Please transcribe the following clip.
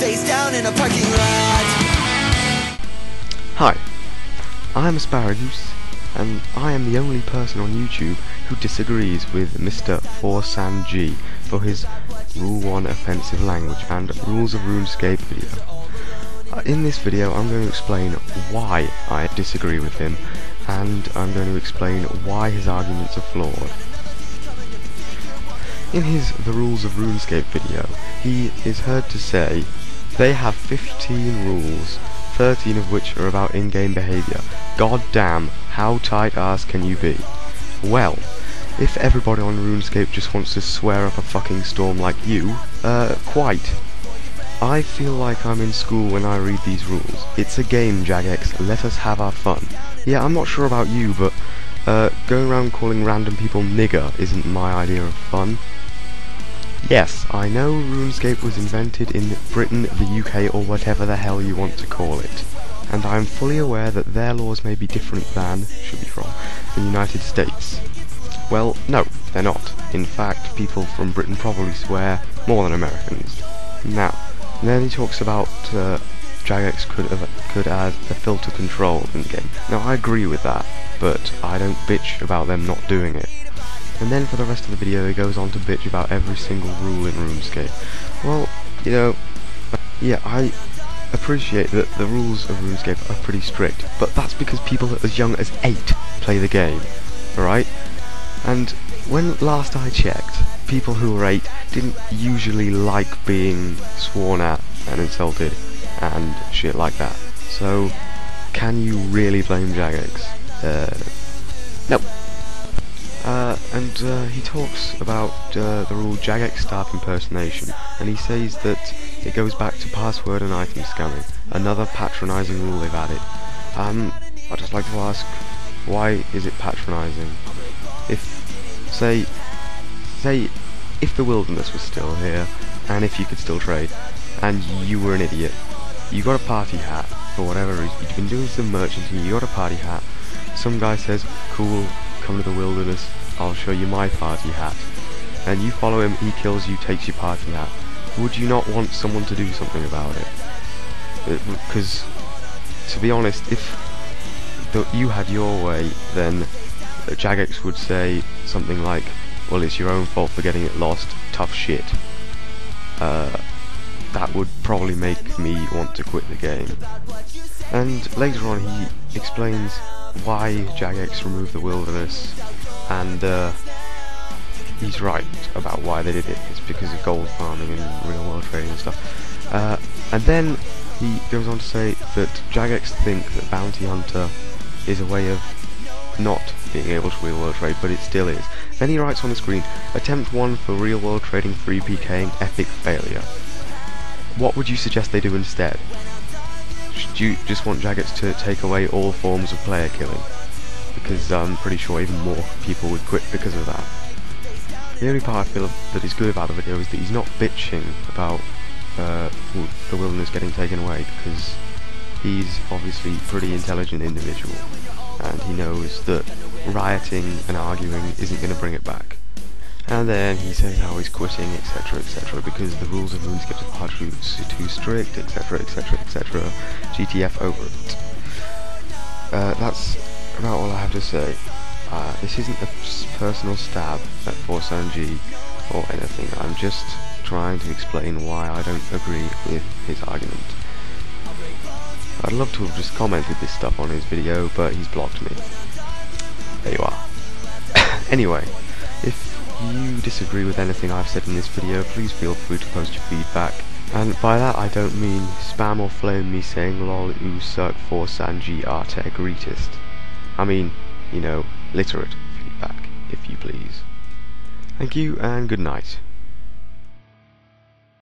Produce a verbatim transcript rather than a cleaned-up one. face down in a parking lot. Hi, I'm Asparagoose, and I am the only person on YouTube who disagrees with Mister ForSandG for his Rule one offensive language and Rules of RuneScape video. In this video I'm going to explain why I disagree with him, and I'm going to explain why his arguments are flawed. In his The Rules of RuneScape video, he is heard to say, "They have fifteen rules, thirteen of which are about in-game behaviour. God damn, how tight-ass can you be?" Well, if everybody on RuneScape just wants to swear up a fucking storm like you, uh, quite. I feel like I'm in school when I read these rules. It's a game, Jagex, let us have our fun. Yeah, I'm not sure about you, but Uh, going around calling random people nigger isn't my idea of fun. Yes, I know RuneScape was invented in Britain, the U K, or whatever the hell you want to call it, and I am fully aware that their laws may be different than, should be from, the United States. Well, no, they're not. In fact, people from Britain probably swear more than Americans. Now, then he talks about uh, Jagex could, have, could add a filter control in the game. Now, I agree with that, but I don't bitch about them not doing it. And then for the rest of the video he goes on to bitch about every single rule in RuneScape. Well, you know, yeah, I appreciate that the rules of RuneScape are pretty strict, but that's because people as young as eight play the game, alright? And when last I checked, people who were eight didn't usually like being sworn at and insulted and shit like that. So, can you really blame Jagex? Uh, no. Uh, and uh, he talks about uh, the rule Jagex staff impersonation, and he says that it goes back to password and item scamming, another patronising rule they've added. Um, I'd just like to ask, why is it patronising? If, say, say, if the wilderness was still here, and if you could still trade, and you were an idiot, you got a party hat, for whatever reason, you've been doing some merchanting, you got a party hat, some guy says, "Cool, come to the wilderness, I'll show you my party hat," and you follow him, he kills you, takes your party hat. Would you not want someone to do something about it? Because, to be honest, if the, you had your way, then Jagex would say something like, "Well, it's your own fault for getting it lost, tough shit." Uh, that would probably make me want to quit the game. And later on he explains why Jagex removed the wilderness, and uh, he's right about why they did it. It's because of gold farming and real world trading and stuff. Uh, and then he goes on to say that Jagex think that Bounty Hunter is a way of not being able to real world trade, but it still is. Then he writes on the screen, "Attempt one for real world trading free PKing, epic failure." What would you suggest they do instead? Do you just want Jagex to take away all forms of player killing? Because I'm pretty sure even more people would quit because of that. The only part I feel that is good about the video is that he's not bitching about uh, the wilderness getting taken away, because he's obviously a pretty intelligent individual, and he knows that rioting and arguing isn't going to bring it back. And then he says how he's quitting, etc, etc, because the rules of RuneScape are too strict, etc, etc, et cetera. G T F over it. Uh, that's about all I have to say. Uh, this isn't a personal stab at ForSandG or anything. I'm just trying to explain why I don't agree with his argument. I'd love to have just commented this stuff on his video, but he's blocked me. There you are. Anyway, if If you disagree with anything I've said in this video, please feel free to post your feedback. And by that I don't mean spam or flame me saying "lol, oo suck, ForSandG arte egretist." I mean, you know, literate feedback, if you please. Thank you, and good night.